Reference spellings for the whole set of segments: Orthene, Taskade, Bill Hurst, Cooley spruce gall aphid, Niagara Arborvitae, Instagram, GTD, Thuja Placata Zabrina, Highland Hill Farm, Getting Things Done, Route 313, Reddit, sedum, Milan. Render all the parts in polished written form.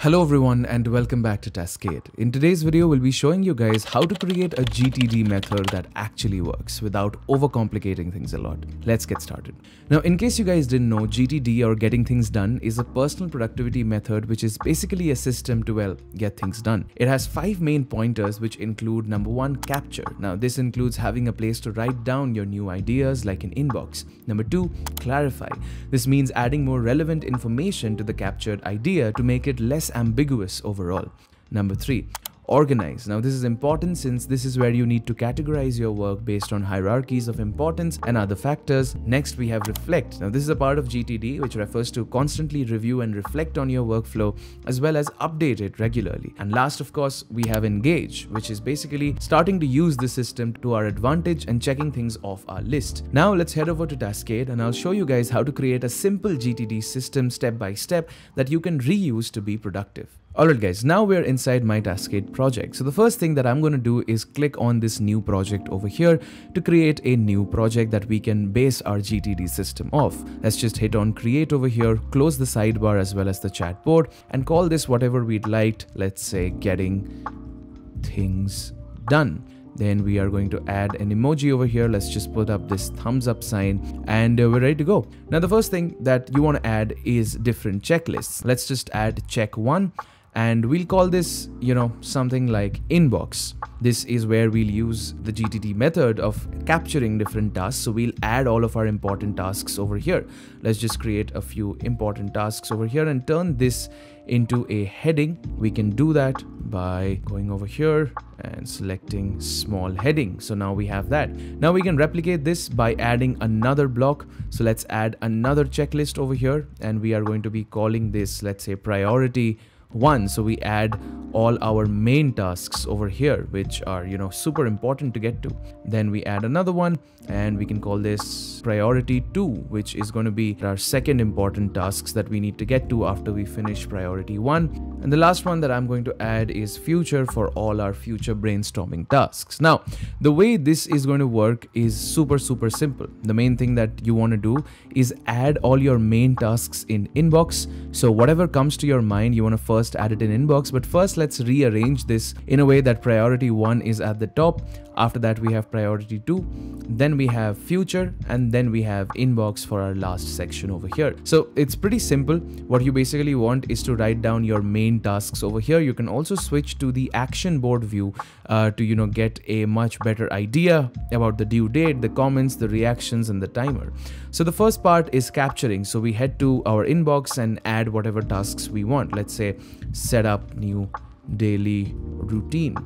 Hello everyone and welcome back to Taskade. In today's video, we'll be showing you guys how to create a GTD method that actually works without overcomplicating things a lot. Let's get started. Now, in case you guys didn't know, GTD or getting things done is a personal productivity method which is basically a system to, well, get things done. It has 5 main pointers which include number 1, capture. Now, this includes having a place to write down your new ideas like an inbox. Number 2, clarify. This means adding more relevant information to the captured idea to make it less ambiguous overall. Number 3, organize. Now, this is important since this is where you need to categorize your work based on hierarchies of importance and other factors. Next, we have reflect. Now, this is a part of GTD which refers to constantly review and reflect on your workflow as well as update it regularly. And last, of course, we have engage, which is basically starting to use the system to our advantage and checking things off our list. Now, let's head over to Taskade and I'll show you guys how to create a simple GTD system step by step that you can reuse to be productive. Alright guys, now we're inside my Taskade project. So the first thing that I'm going to do is click on this new project over here to create a new project that we can base our GTD system off. Let's just hit on create over here, close the sidebar as well as the chat board, and call this whatever we'd liked. Let's say getting things done. Then we are going to add an emoji over here. Let's just put up this thumbs up sign and we're ready to go. Now the first thing that you want to add is different checklists. Let's just add check 1. And we'll call this, you know, something like inbox. This is where we'll use the GTD method of capturing different tasks. So we'll add all of our important tasks over here. Let's just create a few important tasks over here and turn this into a heading. We can do that by going over here and selecting small heading. So now we have that. Now we can replicate this by adding another block. So let's add another checklist over here. And we are going to be calling this, let's say, priority 1. So we add all our main tasks over here, which are, you know, super important to get to. Then we add another one and we can call this priority 2, which is going to be our second important tasks that we need to get to after we finish priority 1. And the last one that I'm going to add is future, for all our future brainstorming tasks. Now, the way this is going to work is super simple. The main thing that you want to do is add all your main tasks in inbox. So whatever comes to your mind, you want to first add it in inbox. But first, let's rearrange this in a way that priority 1 is at the top. After that, we have priority 2, then we have future, and then we have inbox for our last section over here. So it's pretty simple. What you basically want is to write down your main tasks over here. You can also switch to the action board view to, you know, get a much better idea about the due date, the comments, the reactions, and the timer. So the first part is capturing. So we head to our inbox and add whatever tasks we want. Let's say set up new daily routine.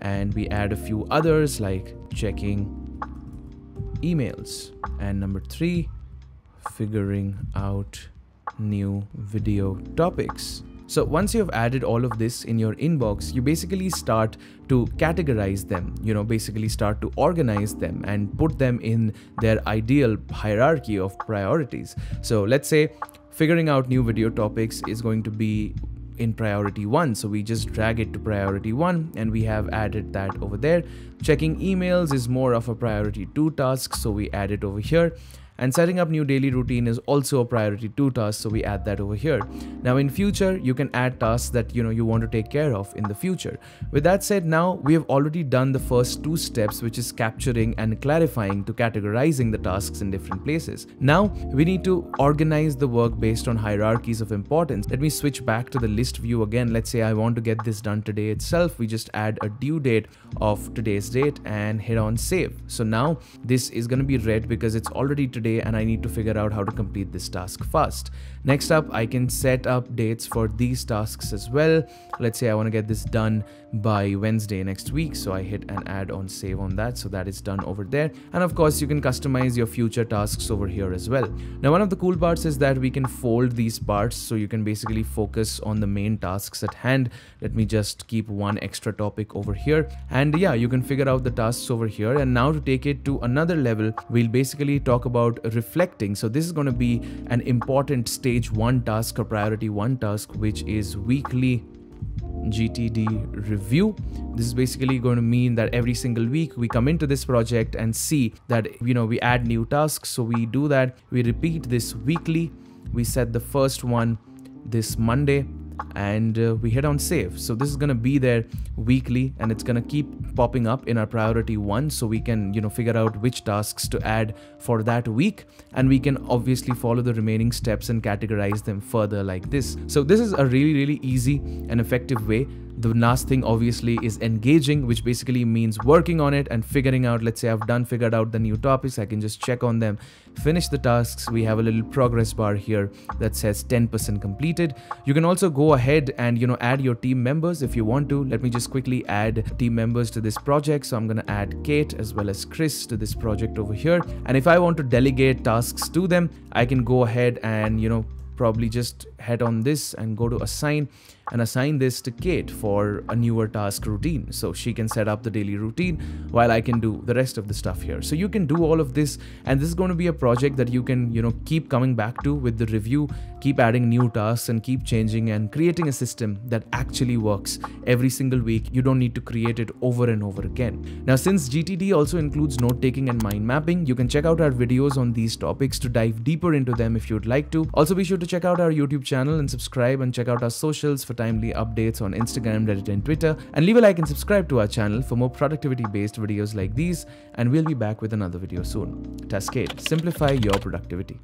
And we add a few others like checking emails. And number 3, figuring out new video topics. So once you've added all of this in your inbox, you basically start to categorize them, you know, basically start to organize them and put them in their ideal hierarchy of priorities. So let's say figuring out new video topics is going to be in priority 1. So we just drag it to priority 1 and we have added that over there. Checking emails is more of a priority 2 task, so we add it over here. And setting up new daily routine is also a priority 2 task, so we add that over here. Now in future, you can add tasks that, you know, you want to take care of in the future. With that said, now we have already done the first 2 steps, which is capturing and clarifying to categorizing the tasks in different places. Now we need to organize the work based on hierarchies of importance. Let me switch back to the list view again. Let's say I want to get this done today itself. We just add a due date of today's date and hit on save. So now this is going to be red because it's already today, and I need to figure out how to complete this task fast. Next up, I can set up dates for these tasks as well. Let's say I want to get this done by Wednesday next week. So I hit and add on save on that. So that is done over there. And of course, you can customize your future tasks over here as well. Now, one of the cool parts is that we can fold these parts. So you can basically focus on the main tasks at hand. Let me just keep one extra topic over here. And yeah, you can figure out the tasks over here. And now to take it to another level, we'll basically talk about reflecting. So this is going to be an important stage 1 task or priority 1 task, which is weekly GTD review. This is basically going to mean that every single week we come into this project and see that, you know, we add new tasks. So we do that. We repeat this weekly. We set the first one this Monday and we hit on save. So this is going to be there weekly, and it's going to keep popping up in our priority 1, so we can, you know, figure out which tasks to add for that week, and we can obviously follow the remaining steps and categorize them further like this. So this is a really easy and effective way. The last thing obviously is engaging, which basically means working on it and figuring out, let's say I've figured out the new topics, I can just check on them, finish the tasks. We have a little progress bar here that says 10% completed. You can also go ahead and, you know, add your team members if you want to. Let me just quickly add team members to this project. So I'm going to add Kate as well as Chris to this project over here. And if I want to delegate tasks to them, I can go ahead and, you know, probably just head on this and go to assign, and assign this to Kate for a newer task routine. So she can set up the daily routine while I can do the rest of the stuff here. So you can do all of this, and this is going to be a project that you can, you know, keep coming back to with the review, keep adding new tasks and keep changing and creating a system that actually works every single week. You don't need to create it over and over again. Now, since GTD also includes note-taking and mind mapping, you can check out our videos on these topics to dive deeper into them if you'd like to. Also, be sure to check out our YouTube channel and subscribe, and check out our socials for timely updates on Instagram, Reddit, and Twitter, and leave a like and subscribe to our channel for more productivity-based videos like these, and we'll be back with another video soon. Taskade, simplify your productivity.